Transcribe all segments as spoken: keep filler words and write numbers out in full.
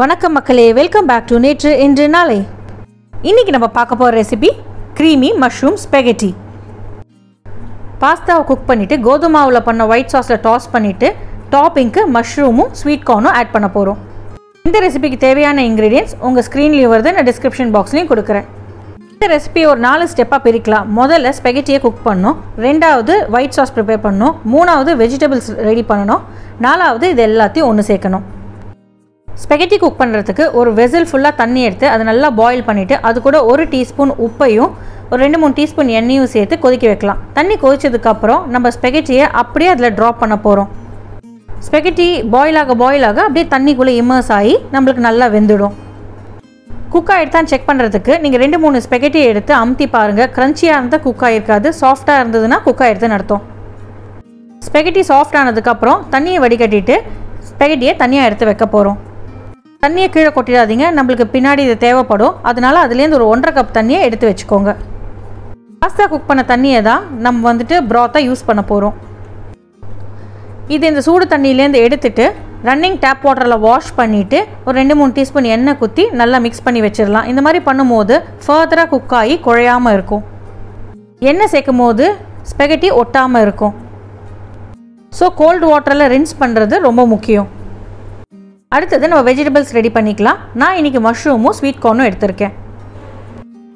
வணக்கம் மக்களே, welcome back to nature இன்று நாளை. இன்றைக்கி நம்ம பார்க்க போகிற ரெசிபி க்ரீமி மஷ்ரூம் ஸ்பெகட்டி. பாஸ்தாவை குக் பண்ணிவிட்டு கோதுமாவில் பண்ண ஒயிட் சாஸில் டாஸ் பண்ணிவிட்டு டாப்பிங்க்கு மஷ்ரூமும் ஸ்வீட் கார்னும் ஆட் பண்ண போகிறோம். இந்த ரெசிபிக்கு தேவையான இன்க்ரீடியன்ட்ஸ் உங்கள் ஸ்க்ரீன்லேயும் வருது, நான் டிஸ்கிரிப்ஷன் பாக்ஸ்லையும் கொடுக்குறேன். இந்த ரெசிபி ஒரு நாலு ஸ்டெப்பாக பிரிக்கலாம். முதல்ல ஸ்பெகட்டியை குக் பண்ணணும், ரெண்டாவது ஒயிட் சாஸ் ப்ரிப்பேர் பண்ணணும், மூணாவது வெஜிடபிள்ஸ் ரெடி பண்ணணும், நாலாவது இது எல்லாத்தையும் ஒன்று சேர்க்கணும். ஸ்பெகட்டி குக் பண்ணுறதுக்கு ஒரு வெசல் ஃபுல்லாக தண்ணி எடுத்து அதை நல்லா பாயில் பண்ணிவிட்டு அது கூட ஒரு டீஸ்பூன் உப்பையும் ஒரு ரெண்டு மூணு டீஸ்பூன் எண்ணெயும் சேர்த்து கொதிக்க வைக்கலாம். தண்ணி கொதிச்சதுக்கப்புறம் நம்ம ஸ்பெகட்டியை அப்படியே அதில் ட்ராப் பண்ண போகிறோம். ஸ்பெகட்டி பாயிலாக பாயிலாக அப்படியே தண்ணிக்குள்ளே இமர்ஸ் ஆகி நம்மளுக்கு நல்லா வெந்துடும். குக் ஆகிடுதான் செக் பண்ணுறதுக்கு நீங்கள் ரெண்டு மூணு ஸ்பெகட்டி எடுத்து அமுத்தி பாருங்கள். க்ரன்ச்சியாக இருந்தால் குக் ஆகிருக்காது, சாஃப்டாக இருந்ததுன்னா குக் ஆகிடுதுன்னு அர்த்தம். ஸ்பெகட்டி சாஃப்ட் ஆனதுக்கப்புறம் தண்ணியை வடிகட்டிட்டு ஸ்பெகட்டியை தனியாக எடுத்து வைக்க போகிறோம். தண்ணியை கீழே கொட்டிடாதீங்க, நம்மளுக்கு பின்னாடி இது தேவைப்படும். அதனால் அதுலேருந்து ஒரு ஒன்றரை கப் தண்ணியை எடுத்து வச்சுக்கோங்க. பாஸ்தா குக் பண்ண தண்ணியை தான் நம்ம வந்துட்டு ப்ராத்தாக யூஸ் பண்ண போகிறோம். இது இந்த சூடு தண்ணியிலேருந்து எடுத்துட்டு ரன்னிங் டேப் வாட்டரில் வாஷ் பண்ணிவிட்டு ஒரு ரெண்டு மூணு டீஸ்பூன் எண்ணெய் குத்தி நல்லா மிக்ஸ் பண்ணி வச்சிடலாம். இந்த மாதிரி பண்ணும்போது ஃபர்தராக குக் ஆகி குழையாமல் இருக்கும், எண்ணெய் சேர்க்கும் போது ஸ்பெகட்டி ஒட்டாமல் இருக்கும். ஸோ கோல்டு வாட்டரில் ரின்ஸ் பண்ணுறது ரொம்ப முக்கியம். அடுத்தது நம்ம வெஜிடபிள்ஸ் ரெடி பண்ணிக்கலாம். நான் இன்றைக்கி மஷ்ரூமும் ஸ்வீட் கார்னும் எடுத்திருக்கேன்.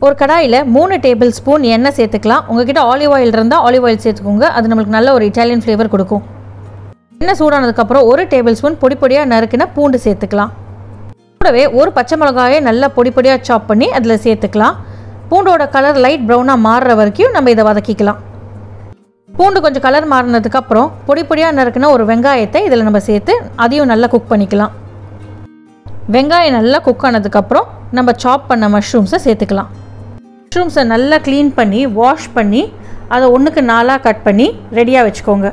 ஒரு கடாயில் மூணு டேபிள் ஸ்பூன் எண்ணெய் சேர்த்துக்கலாம். உங்கள்கிட்ட ஆலிவ் ஆயில் இருந்தால் ஆலிவ் ஆயில் சேர்த்துக்கோங்க, அது நம்மளுக்கு நல்ல ஒரு இட்டாலியன் ஃப்ளேவர் கொடுக்கும். எண்ணெய் சூடானதுக்கப்புறம் ஒரு டேபிள் ஸ்பூன் பொடி பொடியாக நறுக்கின பூண்டு சேர்த்துக்கலாம். கூடவே ஒரு பச்சை மிளகாயை நல்லா பொடி பொடியாக சாப் பண்ணி அதில் சேர்த்துக்கலாம். பூண்டோட கலர் லைட் ப்ரௌனாக மாறுற வரைக்கும் நம்ம இதை வதக்கிக்கலாம். பூண்டு கொஞ்சம் கலர் மாறினதுக்கப்புறம் பொடி பொடியாக நறுக்கின ஒரு வெங்காயத்தை இதில் நம்ம சேர்த்து அதையும் நல்லா குக் பண்ணிக்கலாம். வெங்காயம் நல்லா குக் ஆனதுக்கப்புறம் நம்ம சாப் பண்ண மஷ்ரூம்ஸை சேர்த்துக்கலாம். மஷ்ரூம்ஸை நல்லா க்ளீன் பண்ணி வாஷ் பண்ணி அதை ஒன்றுக்கு நாலாக கட் பண்ணி ரெடியாக வச்சுக்கோங்க.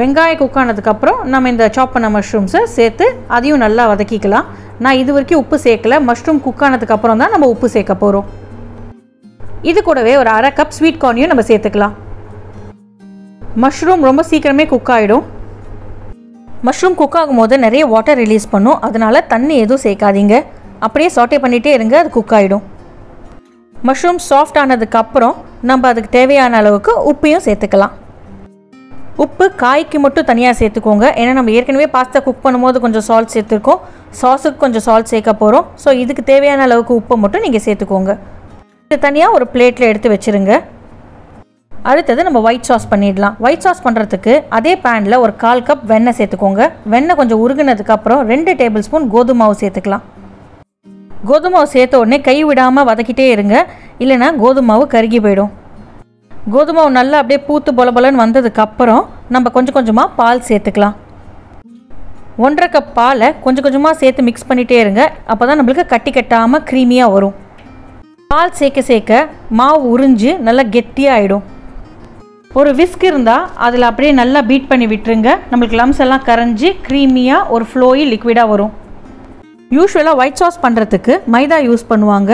வெங்காயம் குக் ஆனதுக்கப்புறம் நம்ம இந்த சாப் பண்ண மஷ்ரூம்ஸை சேர்த்து அதையும் நல்லா வதக்கிக்கலாம். நான் இது வரைக்கும் உப்பு சேர்க்கலை, மஷ்ரூம் குக் ஆனதுக்கப்புறம் தான் நம்ம உப்பு சேர்க்க போகிறோம். இது கூடவே ஒரு அரை கப் ஸ்வீட் கார்னையும் நம்ம சேர்த்துக்கலாம். மஷ்ரூம் ரொம்ப சீக்கிரமே குக் ஆகிடும். மஷ்ரூம் குக் ஆகும்போது நிறைய வாட்டர் ரிலீஸ் பண்ணும், அதனால் தண்ணி எதுவும் சேர்க்காதீங்க. அப்படியே சாட்டே பண்ணிகிட்டே இருங்க, அது குக் ஆகிடும். மஷ்ரூம் சாஃப்ட் ஆனதுக்கப்புறம் நம்ம அதுக்கு தேவையான அளவுக்கு உப்பையும் சேர்த்துக்கலாம். உப்பு காய்க்கு மட்டும் தனியாக சேர்த்துக்கோங்க, ஏன்னா நம்ம ஏற்கனவே பாஸ்தா குக் பண்ணும்போது கொஞ்சம் சால்ட் சேர்த்துருக்கோம், சாஸுக்கு கொஞ்சம் சால்ட் சேர்க்க போகிறோம். ஸோ இதுக்கு தேவையான அளவுக்கு உப்பை மட்டும் நீங்கள் சேர்த்துக்கோங்க. இது தனியாக ஒரு பிளேட்டில் எடுத்து வச்சுருங்க. அடுத்தது நம்ம ஒயிட் சாஸ் பண்ணிடலாம். ஒயிட் சாஸ் பண்ணுறதுக்கு அதே பேனில் ஒரு கால் கப் வெண்ணெய் சேர்த்துக்கோங்க. வெண்ணெய் கொஞ்சம் உருகினதுக்கப்புறம் ரெண்டு டேபிள் ஸ்பூன் கோதுமை மாவு சேர்த்துக்கலாம். கோதுமை மாவு சேர்த்த உடனே கை விடாமல் வதக்கிட்டே இருங்க, இல்லைனா கோதுமை மாவு கருகி போயிடும். கோதுமை மாவு நல்லா அப்படியே பூத்து பொல பொலன்னு வந்ததுக்கப்புறம் நம்ம கொஞ்சம் கொஞ்சமாக பால் சேர்த்துக்கலாம். ஒன்றரை கப் பாலை கொஞ்சம் கொஞ்சமாக சேர்த்து மிக்ஸ் பண்ணிகிட்டே இருங்க, அப்போ தான் நம்மளுக்கு கட்டி கட்டாமல் க்ரீமியாக வரும். பால் சேர்க்க சேர்க்க மாவு உறிஞ்சு நல்லா கெட்டியாக ஆகிடும். ஒரு விஸ்க் இருந்தால் அதில் அப்படியே நல்லா பீட் பண்ணி விட்டுருங்க, நம்மளுக்கு லம்ஸ் எல்லாம் கரைஞ்சி க்ரீமியாக ஒரு ஃப்ளோயி லிக்விடாக வரும். யூஸ்வலாக ஒயிட் சாஸ் பண்ணுறதுக்கு மைதா யூஸ் பண்ணுவாங்க,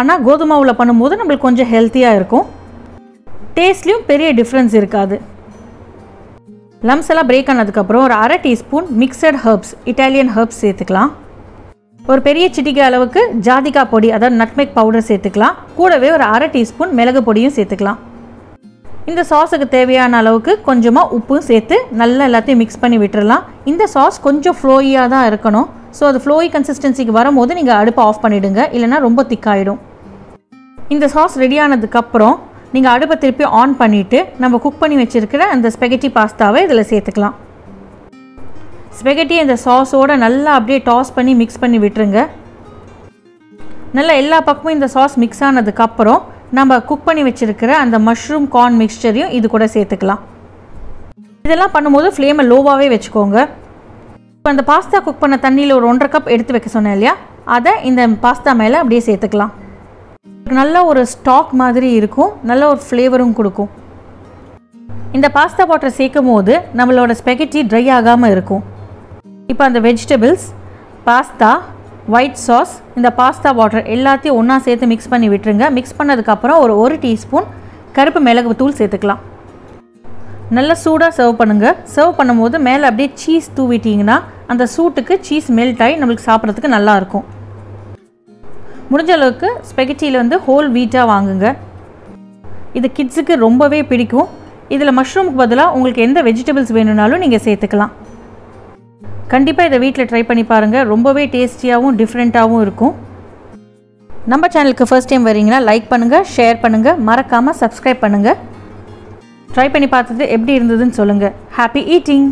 ஆனால் கோதுமை மாவில் பண்ணும்போது நம்மளுக்கு கொஞ்சம் ஹெல்த்தியாக இருக்கும். டேஸ்ட்லேயும் பெரிய டிஃப்ரென்ஸ் இருக்காது. லம்ஸ் எல்லாம் பிரேக் ஆனதுக்கப்புறம் ஒரு அரை teaspoon mixed herbs, Italian herbs சேர்த்துக்கலாம். ஒரு பெரிய சிட்டிகை அளவுக்கு ஜாதிக்காய் பொடி, அதாவது நட்மெக் பவுடர் சேர்த்துக்கலாம். கூடவே ஒரு அரை டீஸ்பூன் மிளகு பொடியும் சேர்த்துக்கலாம். இந்த சாஸுக்கு தேவையான அளவுக்கு கொஞ்சமாக உப்பும் சேர்த்து நல்லா எல்லாத்தையும் மிக்ஸ் பண்ணி விட்டுடலாம். இந்த சாஸ் கொஞ்சம் ஃப்ளோயியாக தான் இருக்கணும். ஸோ அது ஃப்ளோயி கன்சிஸ்டன்சிக்கு வரும்போது நீங்கள் அடுப்பை ஆஃப் பண்ணிவிடுங்க, இல்லைனா ரொம்ப திக்காயிடும். இந்த சாஸ் ரெடியானதுக்கப்புறம் நீங்கள் அடுப்பை திருப்பி ஆன் பண்ணிவிட்டு நம்ம குக் பண்ணி வச்சுருக்கிற அந்த ஸ்பெகட்டி பாஸ்தாவை இதில் சேர்த்துக்கலாம். ஸ்பெகட்டி இந்த சாஸோடு நல்லா அப்படியே டாஸ் பண்ணி மிக்ஸ் பண்ணி விட்டுருங்க. நல்லா எல்லா பக்கமும் இந்த சாஸ் மிக்ஸ் ஆனதுக்கப்புறம் நம்ம குக் பண்ணி வச்சுருக்கிற அந்த மஷ்ரூம் கார்ன் மிக்ஸ்சரையும் இது கூட சேர்த்துக்கலாம். இதெல்லாம் பண்ணும்போது ஃப்ளேமை லோவாகவே வச்சுக்கோங்க. இப்போ அந்த பாஸ்தா குக் பண்ண தண்ணியில் ஒரு ஒன்றரை கப் எடுத்து வைக்க சொன்னேன் இல்லையா, அதை இந்த பாஸ்தா மேலே அப்படியே சேர்த்துக்கலாம். நல்ல ஒரு ஸ்டாக் மாதிரி இருக்கும், நல்ல ஒரு ஃப்ளேவரும் கொடுக்கும். இந்த பாஸ்தா வாட்டரை சேர்க்கும் போது நம்மளோட ஸ்பெகட்டி ட்ரை ஆகாமல் இருக்கும். இப்போ அந்த வெஜிடபிள்ஸ், பாஸ்தா, ஒயிட் சாஸ், இந்த பாஸ்தா வாட்டர் எல்லாத்தையும் ஒன்றா சேர்த்து மிக்ஸ் பண்ணி விட்டுருங்க. மிக்ஸ் பண்ணதுக்கப்புறம் ஒரு ஒரு டீஸ்பூன் கருப்பு மிளகு தூள் சேர்த்துக்கலாம். நல்லா சூடாக சர்வ் பண்ணுங்கள். சர்வ் பண்ணும்போது மேலே அப்படியே சீஸ் தூவிட்டிங்கன்னா அந்த சூட்டுக்கு சீஸ் மெல்ட் ஆகி நமக்கு சாப்பிட்றதுக்கு நல்லா இருக்கும். முடிஞ்ச அளவுக்கு ஸ்பெகட்டியில் வந்து ஹோல் வீட்டாக வாங்குங்க. இது கிட்ஸுக்கு ரொம்பவே பிடிக்கும். இதில் மஷ்ரூமுக்கு பதிலாக உங்களுக்கு எந்த வெஜிடபிள்ஸ் வேணும்னாலும் நீங்கள் சேர்த்துக்கலாம். கண்டிப்பாக இதை வீட்டில் ட்ரை பண்ணி பாருங்கள். ரொம்பவே டேஸ்டியாகவும் டிஃப்ரெண்ட்டாகவும் இருக்கும். நம்ம சேனலுக்கு ஃபர்ஸ்ட் டைம் வரீங்கன்னா லைக் பண்ணுங்கள், ஷேர் பண்ணுங்கள், மறக்காமல் சப்ஸ்கிரைப் பண்ணுங்கள். ட்ரை பண்ணி பார்த்துட்டு எப்படி இருந்ததுன்னு சொல்லுங்கள். Happy eating.